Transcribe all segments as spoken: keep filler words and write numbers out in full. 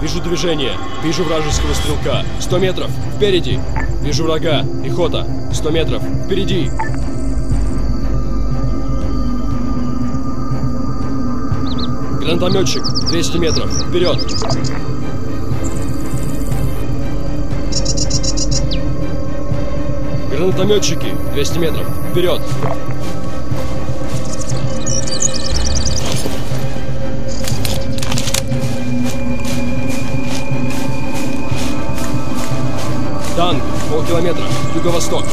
Вижу движение. Вижу вражеского стрелка. сто метров. Впереди. Вижу врага. Пехота. сто метров. Впереди. Гранатометчик. двести метров. Вперед. Гранатометчики. двести метров. Вперед. Танк, полкилометра, юго-восток.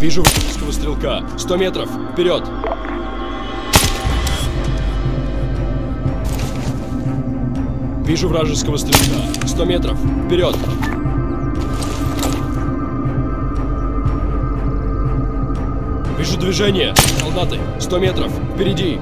Вижу вражеского стрелка. сто метров, вперед. Вижу вражеского стрелка. сто метров, вперед. Вижу движение. Солдаты. сто метров. Впереди.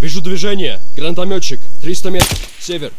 Вижу движение. Гранатометчик. триста метров. Север.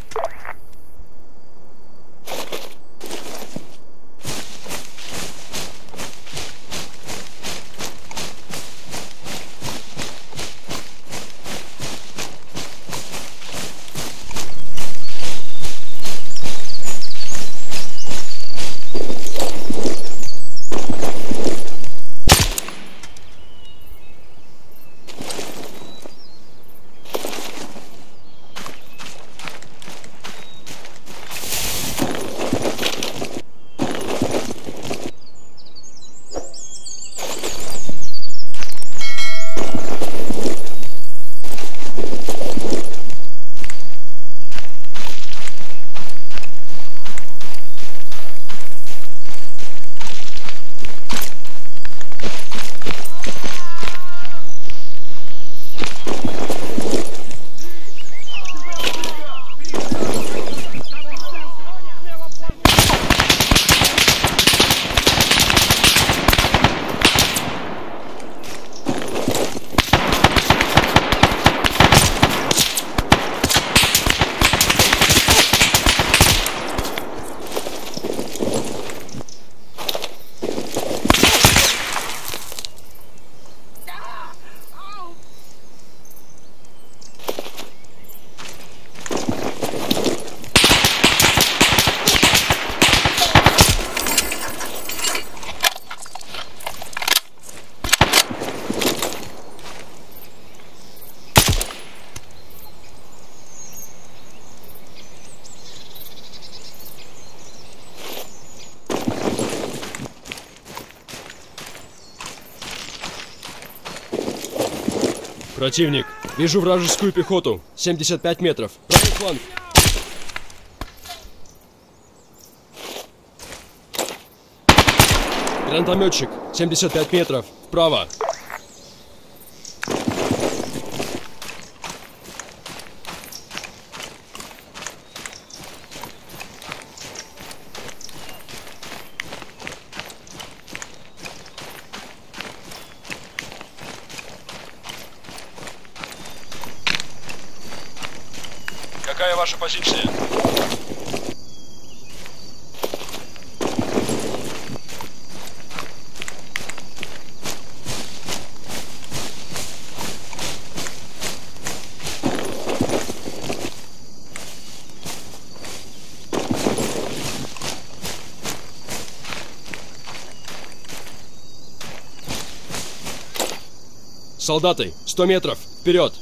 Противник. Вижу вражескую пехоту. семьдесят пять метров. Правый фланг. Гранатометчик. семьдесят пять метров. Вправо. Какая ваша позиция? Солдаты, сто метров, вперед!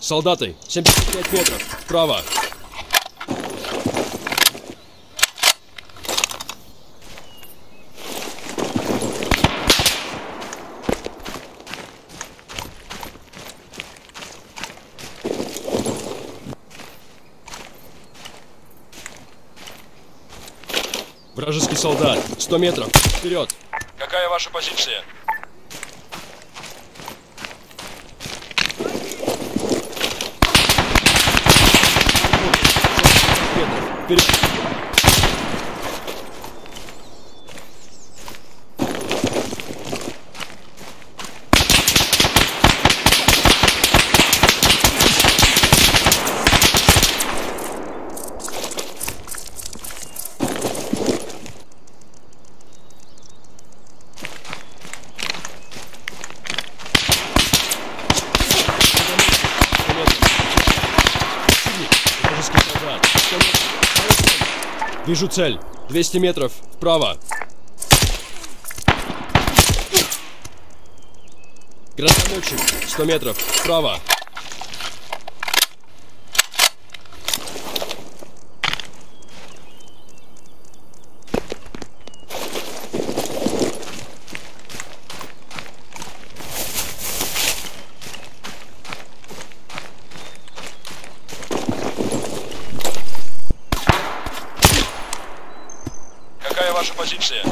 Солдаты, семьдесят пять метров, вправо. Вражеский солдат, сто метров, вперед. Какая ваша позиция? Вижу цель. двести метров вправо. Гранатометчик. сто метров вправо. Ваша позиция.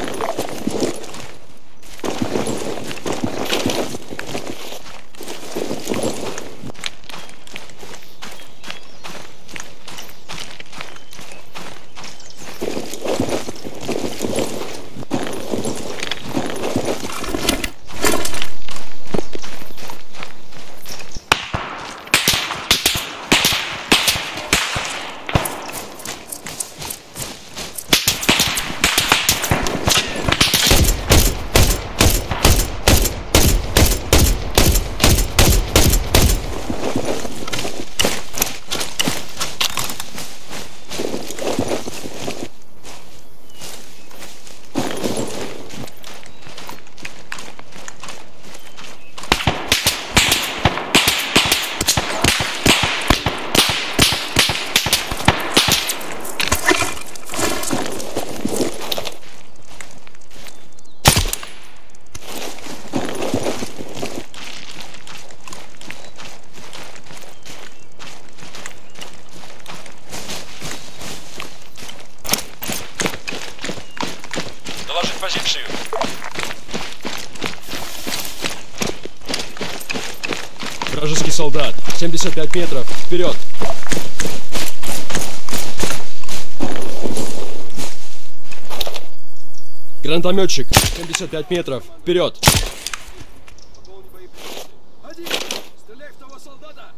Позицию. Вражеский солдат. семьдесят пять метров. Вперед. Гранатометчик. семьдесят пять метров. Вперед. Стреляй в того солдата.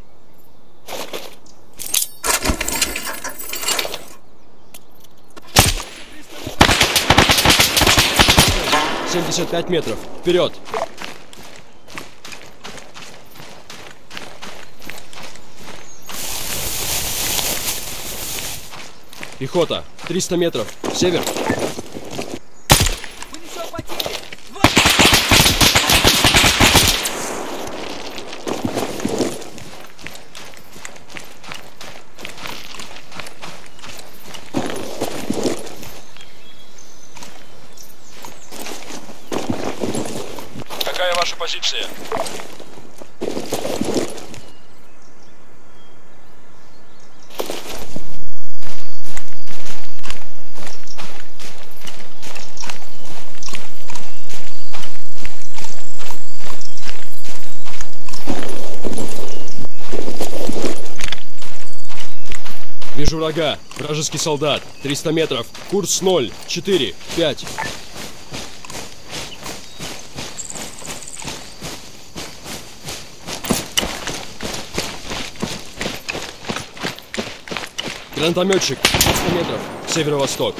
семьдесят пять метров. Вперед! Пехота! триста метров. Север. Мы несем потери. Какая ваша позиция? Вижу врага. Вражеский солдат. триста метров. Курс ноль, четыре, пять. Гранатометчик. триста метров. Северо-восток.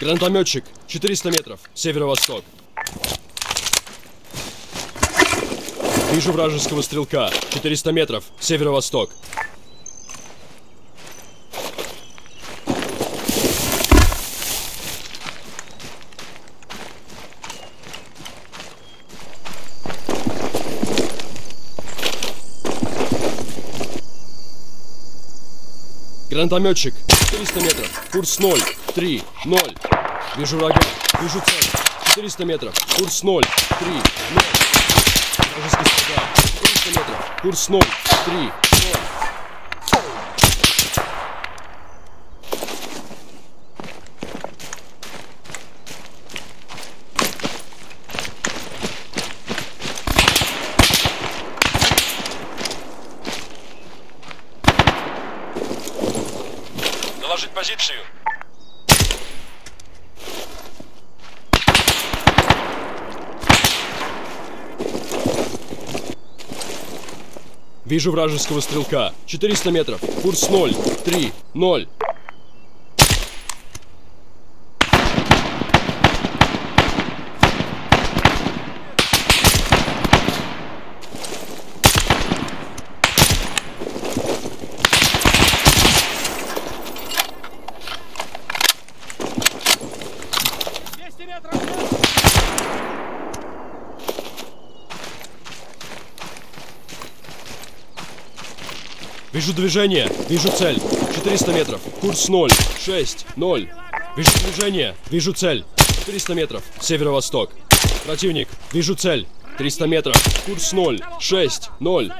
Гранатометчик, четыреста метров, северо-восток. Вижу вражеского стрелка, четыреста метров, северо-восток. Гранатометчик, четыреста метров, курс ноль, три, ноль. Вижу врага, вижу цель. четыреста метров, курс ноль, три, ноль. Вражеский солдат. четыреста метров, курс ноль, три, ноль. Доложить позицию. Вижу вражеского стрелка. четыреста метров. Курс ноль, три, ноль. Вижу движение, вижу цель. четыреста метров, курс ноль, шесть, ноль. Вижу движение, вижу цель. четыреста метров, северо-восток. Противник, вижу цель. триста метров, курс ноль, шесть, ноль.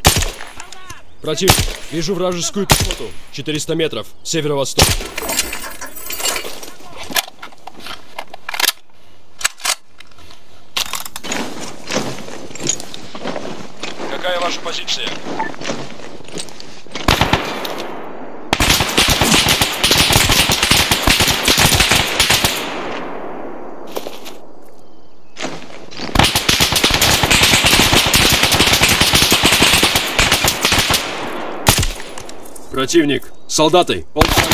Противник, вижу вражескую пехоту. четыреста метров, северо-восток. Какая ваша позиция? Противник. Солдаты. Полтора метра.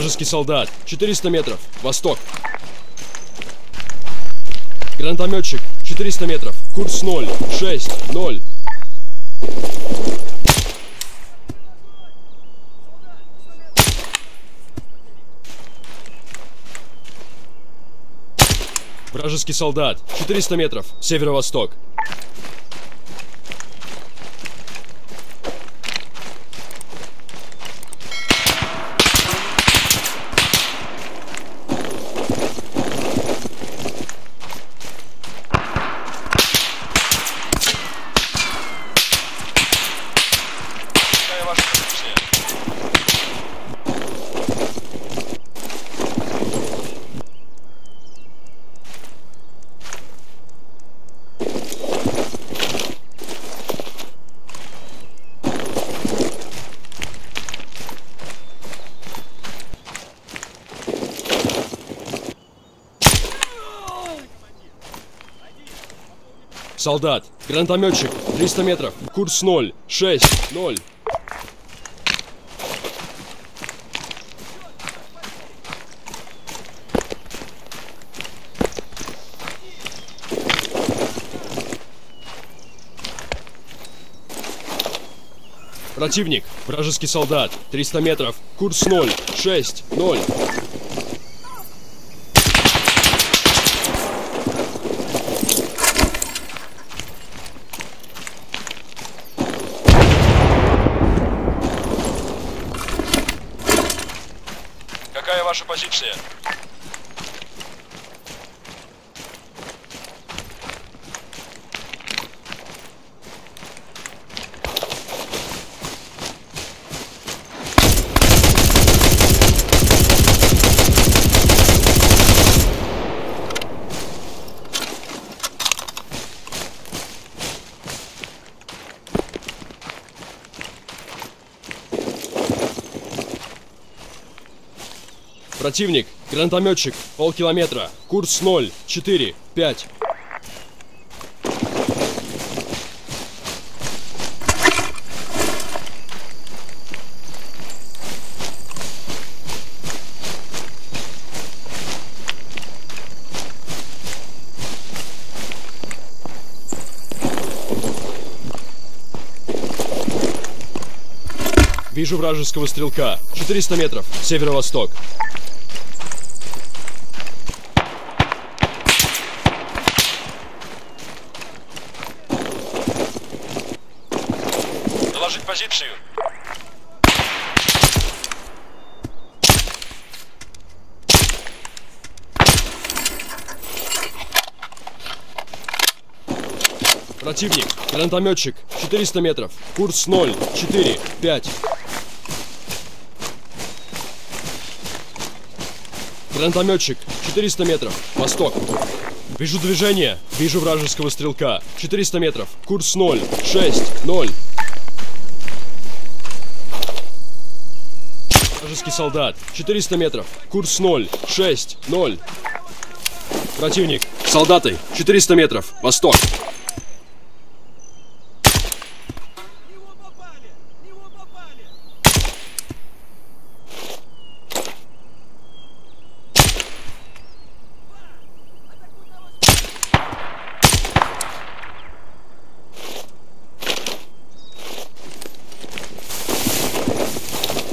Вражеский солдат. четыреста метров. Восток. Гранатометчик. четыреста метров. Курс ноль шесть ноль. Вражеский солдат. четыреста метров. Северо-восток. Солдат, гранатометчик, триста метров, курс ноль шесть ноль. Противник, вражеский солдат, триста метров, курс ноль шесть ноль. Какая ваша позиция? Противник, гранатометчик, полкилометра, курс ноль четыре пять. Вижу вражеского стрелка, четыреста метров, северо-восток. Позицию. Противник, гранатометчик, четыреста метров, курс ноль четыре пять. Гранатометчик, четыреста метров, восток. Вижу движение, вижу вражеского стрелка, четыреста метров, курс ноль шесть ноль. Вражеский солдат, четыреста метров, курс ноль шесть ноль. Противник, солдаты, четыреста метров, восток. Его попали, его попали.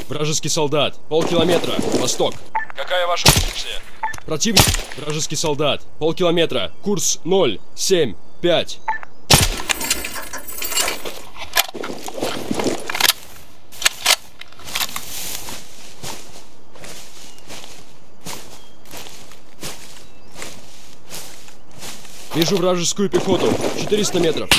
Вражеский солдат, полкилометра, восток. Какая ваша позиция? Противник, вражеский солдат, полкилометра, курс ноль семь пять. Вижу вражескую пехоту, четыреста метров.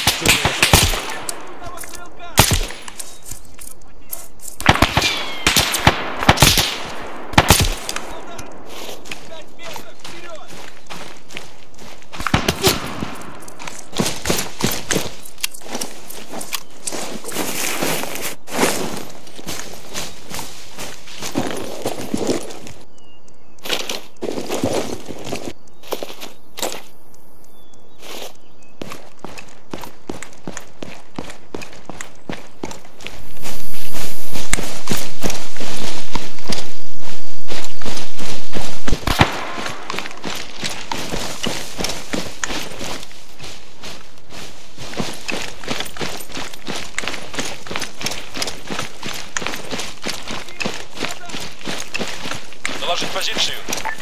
Доложить позицию. Позицию.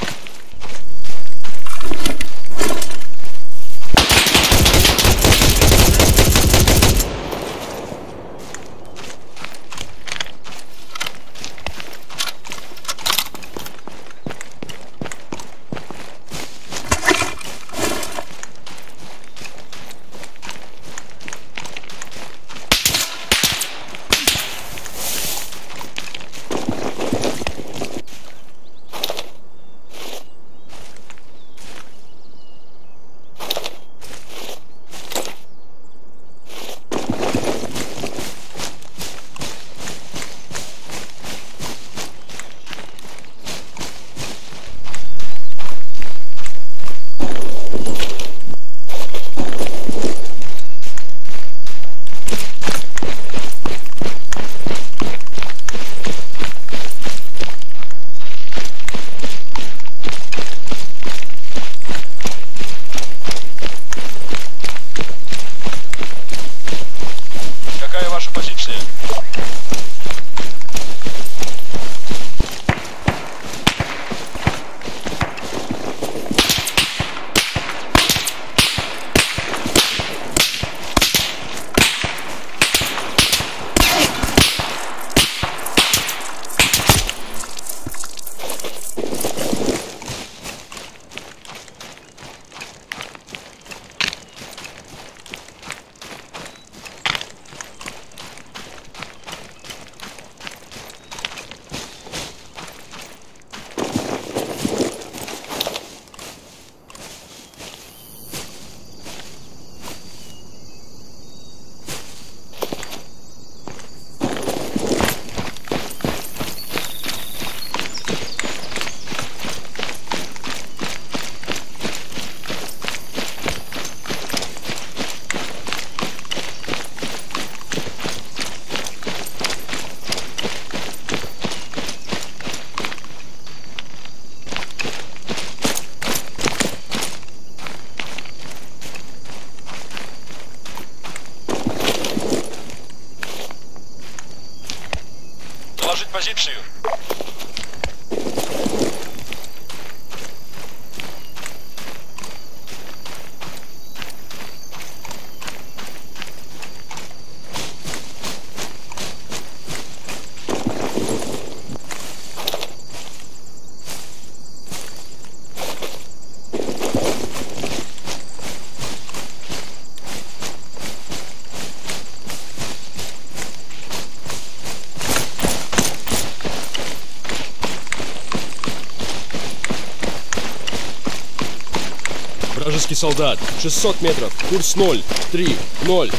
Вражеский солдат, шестьсот метров, курс ноль, три, ноль.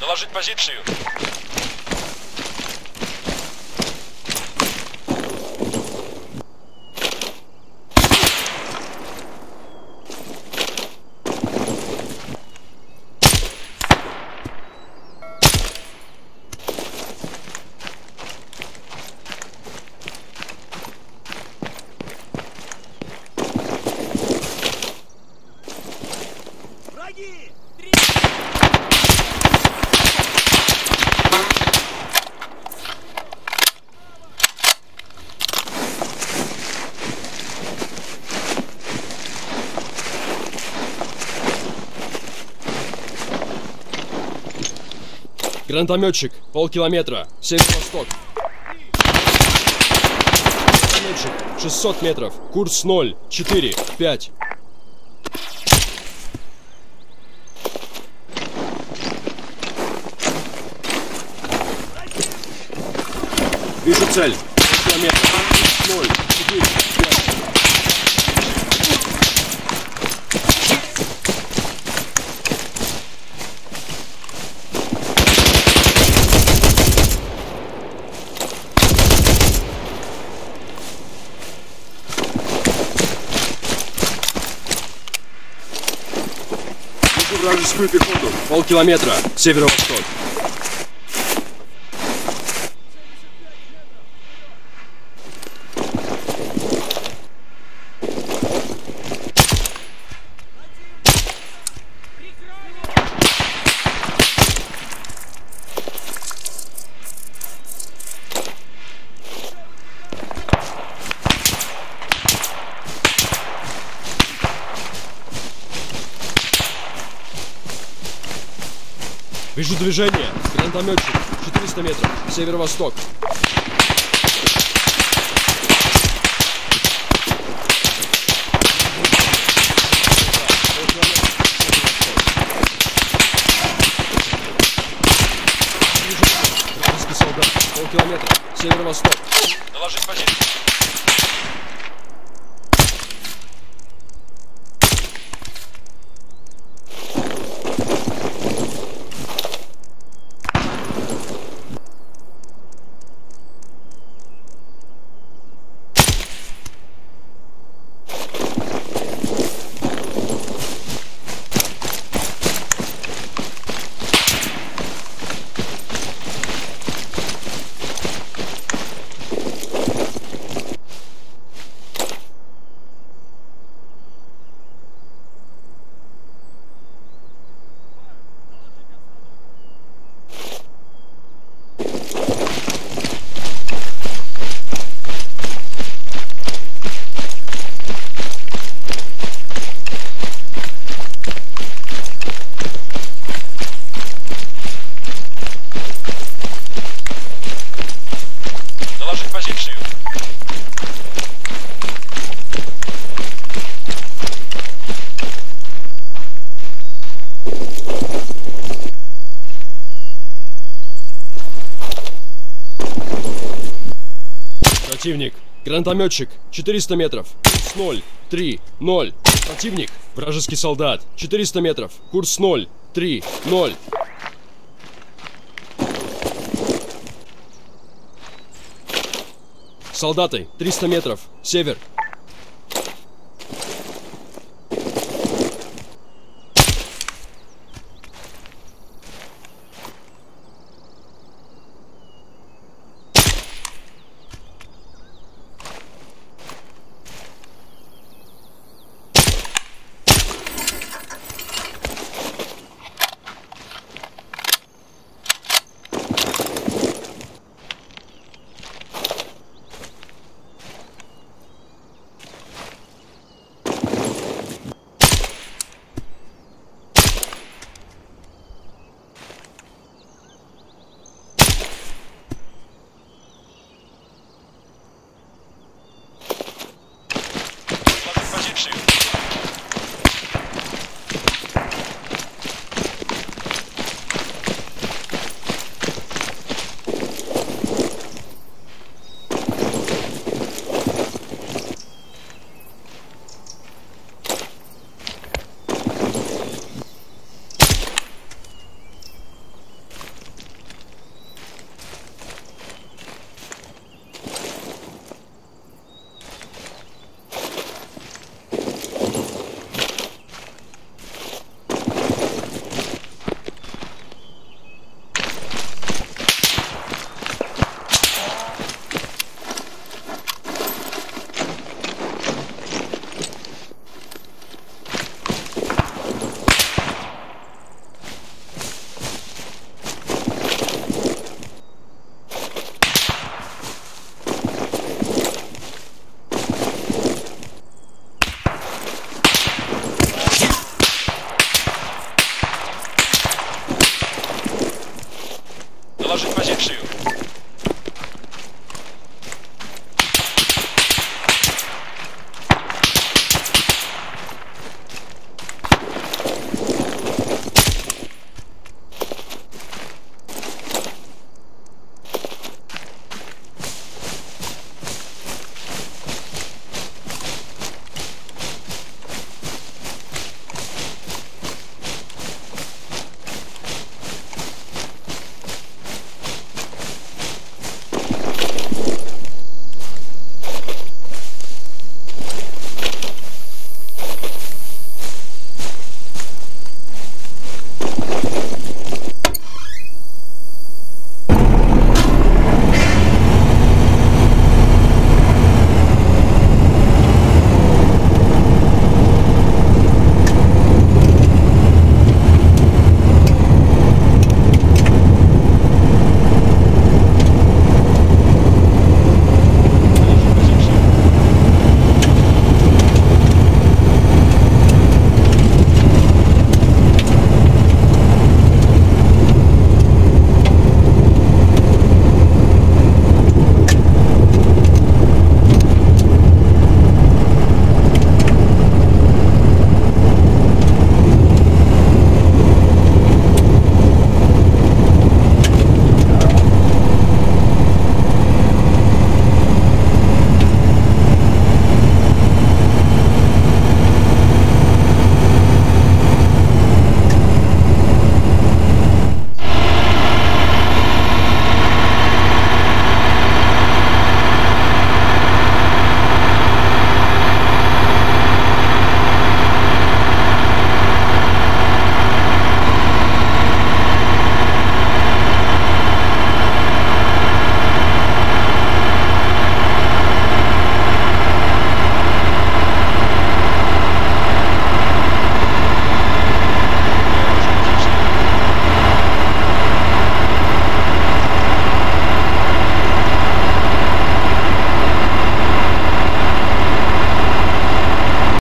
Доложить позицию. Враги! Три! Гранатометчик, полкилометра, северо-восток. Гранатометчик, шестьсот метров, курс ноль, четыре, пять. Вижу цель, полкилометра, ноль, четыре, пять. вражескую пехоту. Полкилометра. Северо-восток. Вижу движение. Гранатометчик. четыреста метров. Северо-восток. Российский солдат. Полкилометра. Северо-восток. Доложить позицию. Противник. Гранатометчик. четыреста метров. Курс ноль, три, ноль. Противник. Вражеский солдат. четыреста метров. Курс ноль, три, ноль. Солдаты. триста метров. Север.